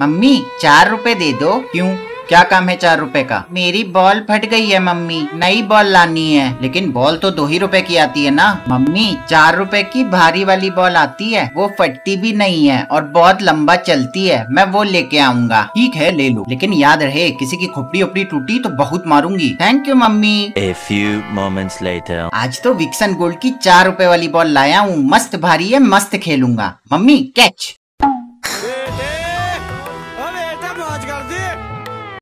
Mummy 4 रुपए दे दो। क्यों, क्या काम है 4 रुपए का? मेरी बॉल फट गई है मम्मी, नई बॉल लानी है। लेकिन बॉल तो 2 ही रुपए की आती है ना मम्मी, 4 रुपए की भारी वाली बॉल आती है, वो फटती भी नहीं है और बहुत लंबा चलती है, मैं वो लेके आऊंगा। ठीक है ले लो, लेकिन याद रहे किसी की खोपड़ी उपड़ी टूटी तो बहुत मारूंगी। Thank you mummy. A few moments later. आज तो विक्सन गोल्ड की 4 रुपए वाली बॉल लाया हूँ, मस्त भारी है, मस्त खेलूंगा। Mummy catch.